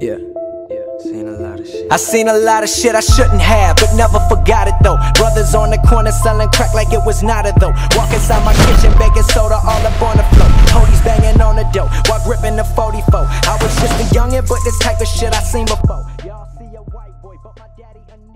Yeah, yeah, seen a lot of shit. I seen a lot of shit I shouldn't have, but never forgot it though. Brothers on the corner selling crack like it was nada though. Walk inside my kitchen, baking soda all up on the floor. Cody's banging on the dough while gripping the 44. I was just a youngin', but this type of shit I seen before. Y'all see a white boy, but my daddy.